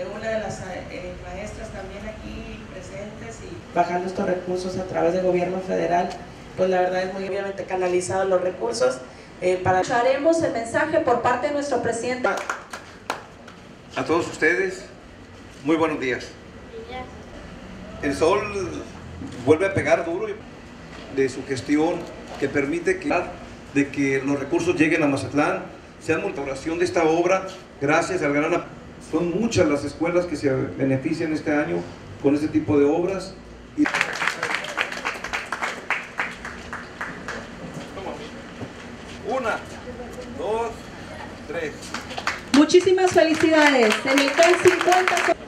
de una de las maestras también aquí presentes, y bajando estos recursos a través del gobierno federal, pues la verdad es muy obviamente canalizados los recursos. Escucharemos el mensaje por parte de nuestro presidente. A todos ustedes, muy buenos días. El sol vuelve a pegar duro de su gestión, que permite que los recursos lleguen a Mazatlán, sea multiplicación de esta obra, gracias al gran apoyo. Son muchas las escuelas que se benefician este año con este tipo de obras. Una, dos, tres. Muchísimas felicidades en el CAM 50.